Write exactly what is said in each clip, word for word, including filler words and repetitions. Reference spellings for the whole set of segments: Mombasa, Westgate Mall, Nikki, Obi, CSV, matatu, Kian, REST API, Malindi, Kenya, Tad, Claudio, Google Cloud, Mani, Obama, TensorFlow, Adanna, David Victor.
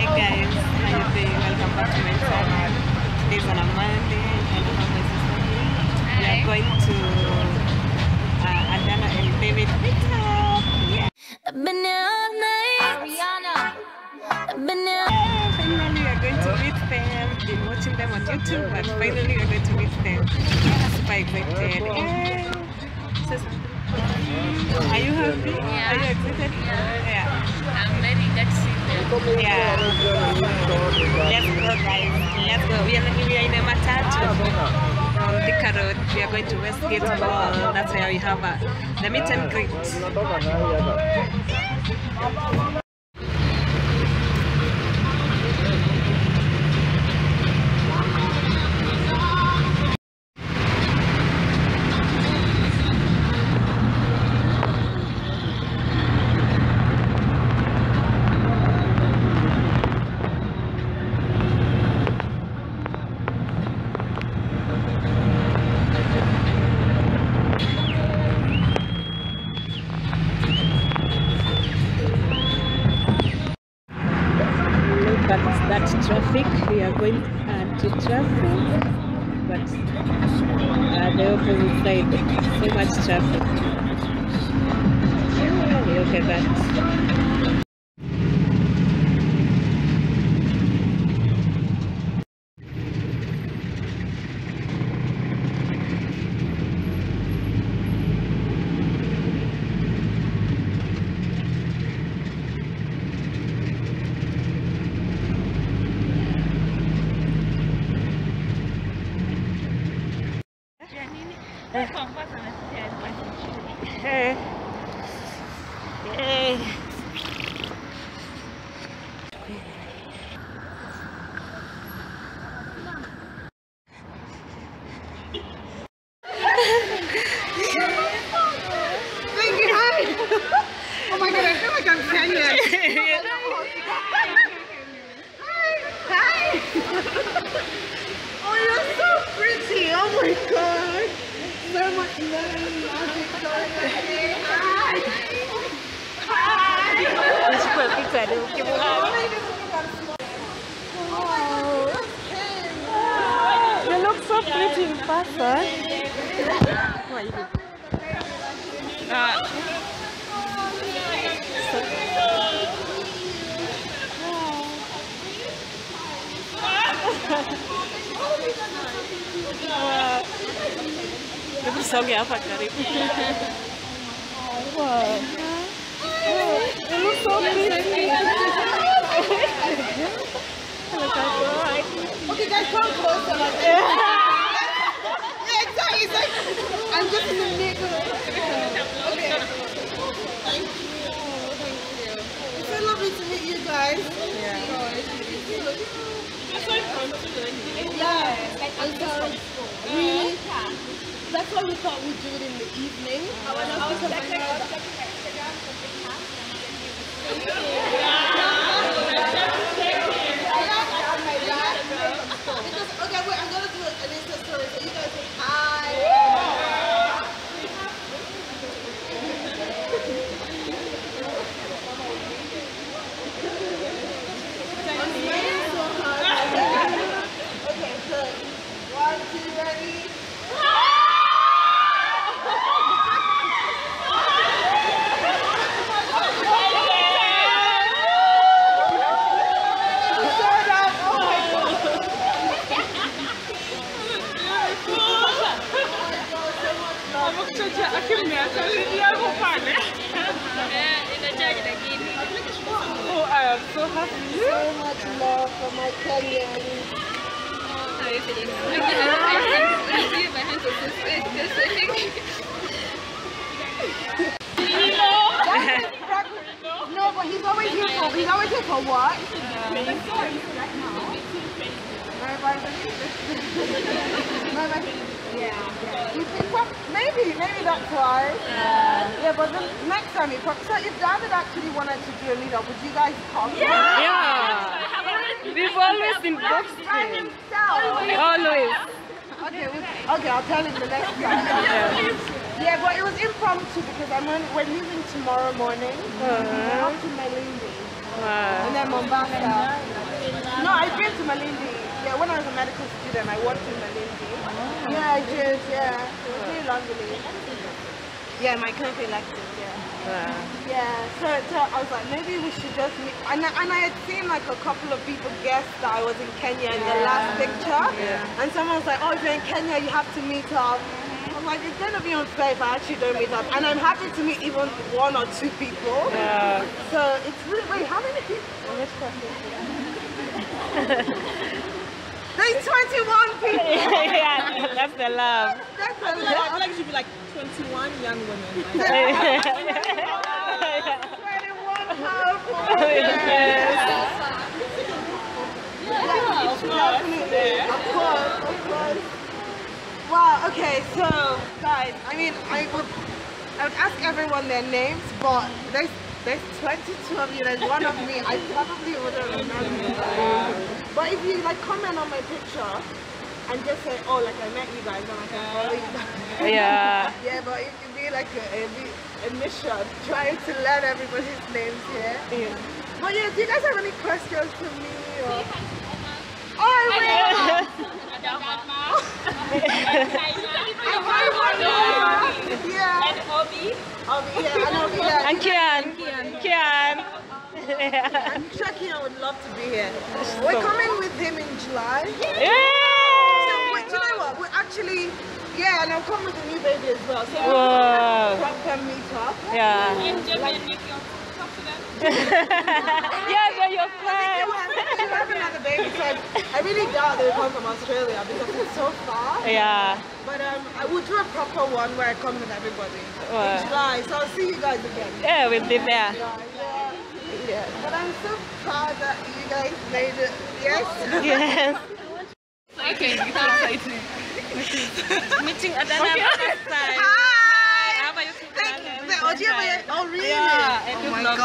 Hi guys, how are you doing? Welcome back to my channel. Today is on a Monday and I have my sister here. We are going to uh, Adanna and David Victor. Yeah. Ariana. Yeah, finally we are going to meet them. Been watching them on YouTube, but finally we are going to meet them. Super excited. Yeah. So, are you happy? Yeah. Are you excited? Yeah. Yeah. I'm ready to see them. Yeah. Let's go, guys. Let's go. We are, we are in a matatu on the road. We are going to Westgate Mall. That's where we have a, the meet and greet. That traffic, we are going uh, to traffic, but uh, the opposite side, so much traffic. Look at that. Hey. Hey. Oh my god, I feel like I'm Kenyan. Hi. Hi. Oh, you're so pretty. Oh my god. So much love. Hi. Hi. It's perfect. I don't give up. You look so pretty in person. Wow. Wow. Okay, guys, come closer. Yeah, exactly. It's like I'm just in the middle. Okay. Thank you. Thank you. It's so lovely to meet you guys. Yeah. That's why I'm from. Yeah. I'm from. That's why we thought we'd do it in the evening. I was like, I was like, because, okay, wait, I'm going to do an Insta story so you guys say hi. I'm smiling so hard. Okay, good. One, two, ready? So happy. So much love for my Kenyans. How are you feeling? I see my hands are so sweaty. No, but he's always here for he's always here for what? Yeah. You think what? Maybe, maybe that's why. Yeah. Yeah, but then next time you talk. So if David actually wanted to do a meet up, would you guys come? Yeah. Yeah. yeah. We've always been boxing. Always. Always. always. Okay. We, okay. I'll tell him the next time. Yeah. Yeah, but it was impromptu because I'm on, we're leaving tomorrow morning. Uh-huh. We're off to Malindi. Wow. And then Mombasa. No, I've been to Malindi. Yeah, when I was a medical student, I worked in Malindi. Oh. Yeah, I did, yeah. It was really lovely. Yeah, my clinical elective, yeah. Yeah. Yeah, so, so I was like, maybe we should just meet. And, and I had seen like a couple of people guess that I was in Kenya yeah. in the last picture. Yeah. And someone was like, oh, if you're in Kenya, you have to meet up. I'm like, it's going to be unfair if I actually don't meet up. And I'm happy to meet even one or two people. Yeah. So it's really, wait, how many people? There's twenty-one people! Yeah, that's the love. That's the love. I feel like it should be like twenty-one young women. Like twenty-one powerful women. Yeah, of course, of course. Wow, okay, so guys, I mean, I would, I would ask everyone their names, but there's, there's twenty-two of you, there's one of me, I probably wouldn't remember. But if you like comment on my picture and just say, oh, like I met you guys, and I can follow you guys. Yeah. Yeah, but it could be like a, a, a mission, trying to learn everybody's names here. Yeah. But yeah, do you guys have any questions for me? Or? Oh, I will! Yeah. And Obi. Obi, yeah, and Obi, yeah. And Kian. Kian. Kian. Yeah. I'm sure Kian would love to be here. So we're coming with him in July. Yeah. So, wait, do you know what? We're actually, yeah, and I'll come with a new baby as well. So we're going to proper meet up. Yeah. And Jimmy and Nikki, talk to them. Yeah, they're your friends. I think have another baby, so I really doubt they'll come from Australia because it's so far. Yeah. But um, I will do a proper one where I come with everybody wow. in July, so I'll see you guys again. Yeah, we'll be there. Yeah, yeah, yeah. But I'm so proud that you guys made it. Yes? Yes. Okay, it's so exciting. Meeting Adanna okay. First time. Hi! How about you? Oh, really? Yeah, oh my God.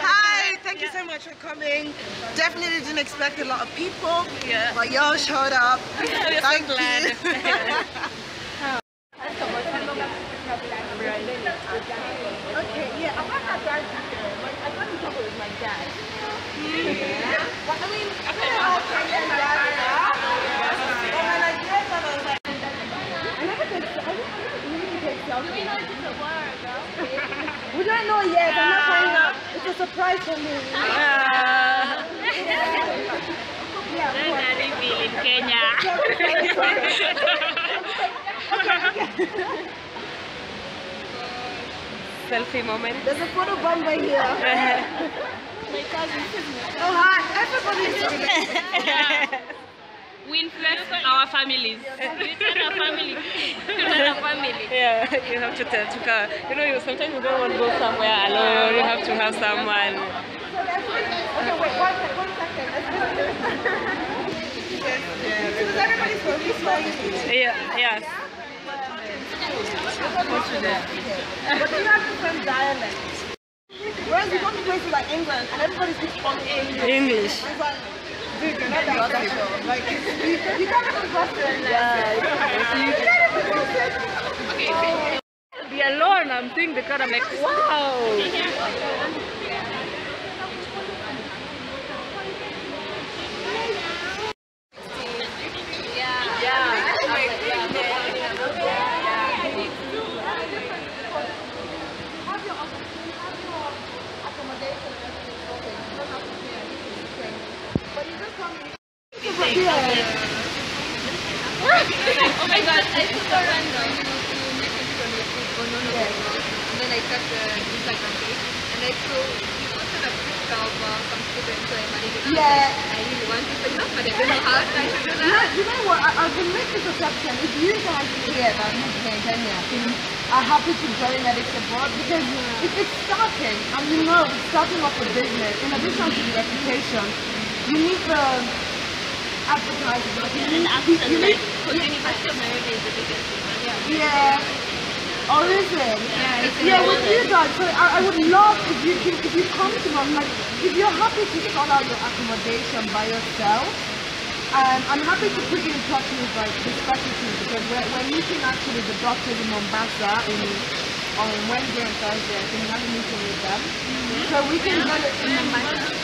Hi, thank you so much for coming. Definitely didn't expect a lot of people, yeah. but y'all showed up. Thank so glad. You. Okay, yeah, I've had my dad here, but I got in trouble with my dad. Yeah. But I mean, I don't know how Kenyan dad is. But when I heard that, I was like, I never take, I don't really take selfies. Do we know if it's a war, girl? We don't know yet, I'm not finding out. It's a surprise for me. Yeah. Yeah, Daddy be in Kenya. Selfie moment. There's a photo bomber here. My cousin. Oh hi, everybody's here. We influence our families. We tell our family. We tell our family. Yeah, you have to tell. To you know, you sometimes you don't want to go somewhere alone. You have to have someone. Okay, wait, one second. One second. Because everybody's going to be smiling. Yeah. Yes. But you have different dialects. Whereas you go to places like England and everybody speaks English. English. Dude, you're not that special. Like, you can't even question. Yeah. To be alone, I'm seeing the car, I'm like, wow. Oh my God, I took a random message from your phone, no, no, no, no. And then I cut the Instagram page, and I saw you posted a quick cover from students, so I managed to yeah. I really want to sign up, but I don't know how to do that. You know, you know what, I, I've been making this assumption, if you guys here that I'm here in Kenya are happy to join medics abroad, because if it's starting, and you know, it's starting off a business, in addition to the reputation, you need the... advertising. Yeah, and after that, because University of America is the biggest one. Yeah. Yeah. Or is it? Yeah, it's yeah, with you guys, so I, I would love if you can, if you come to them, like, if you're happy to sort out your accommodation by yourself, um, I'm happy to put you in touch with, like, the specialty, because we're, we're meeting actually the doctors in Mombasa in, on Wednesday and Thursday, so we have a meeting with them. Mm-hmm. So we can yeah. go to Mombasa.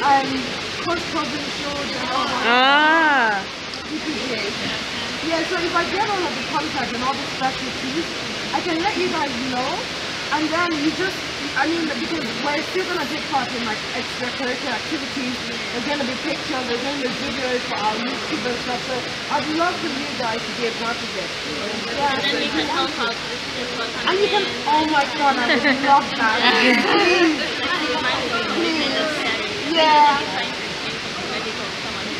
Um, cause problem shows and all that. Ah. Yeah, so if I get all of the contact and all the specialties, I can let you guys know, and then you just, I mean, because we're still going to take part in like extracurricular activities, there's going to be pictures, there's going to be videos for our YouTube and stuff, so I'd love for you guys to be a part of it. Yeah, and then so we can help out with this one. And you can, oh my god, I would love that. Please. Please. Yeah.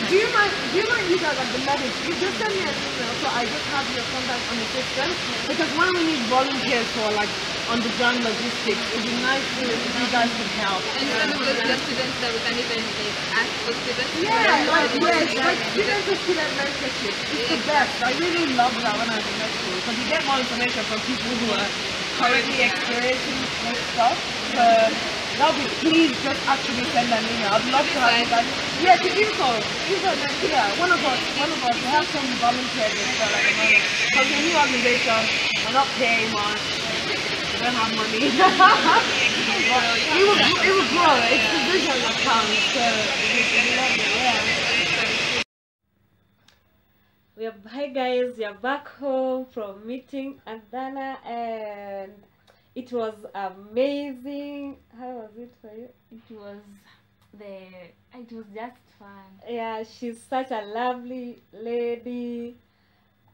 Do you mind, do you mind you guys like the medics? You just send me an email so I just have your contact on the system, because when we need volunteers for like on the ground logistics, it'd be nice to, if you guys could help. And you know those students that with anything they ask for students? Yeah, like yes, like students with student mentorship. It's the best. I really love that when I was in med school, because you get more information from people who are currently experiencing this stuff. Uh, That would be, please just actually send an email. I'd love to have you guys. Yeah, to info. Info next year. One of us, one of us, we have some volunteers and stuff at the moment. Because we're a new organization, we're not paying much, we don't have money. But it will, it will grow, it's the vision that comes, so we love it, yeah. We are, hi guys, we are back home from meeting Adanna, and it was amazing. How was it for you? It was the. It was just fun. Yeah, she's such a lovely lady.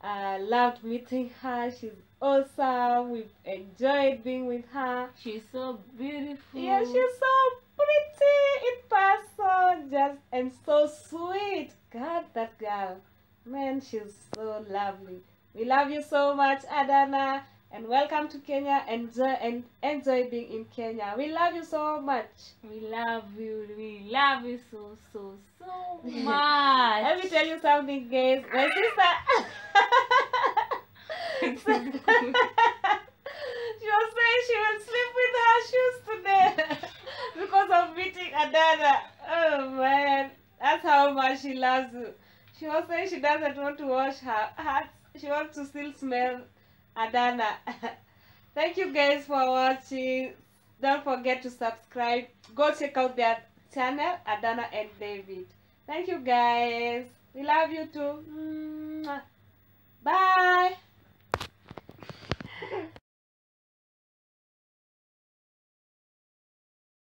I loved meeting her. She's awesome. We've enjoyed being with her. She's so beautiful. Yeah, she's so pretty in person, just and so sweet. God, that girl, man, she's so lovely. We love you so much, Adanna. And welcome to Kenya. Enjoy and enjoy being in Kenya. We love you so much. We love you. We love you so so so much. Let me tell you something, guys. My sister, she was saying she will sleep with her shoes today because of meeting Adanna. Oh man, that's how much she loves you. She was saying she doesn't want to wash her hats. She wants to still smell Adanna. Thank you guys for watching. Don't forget to subscribe. Go check out their channel, Adanna and David. Thank you guys. We love you too. Bye.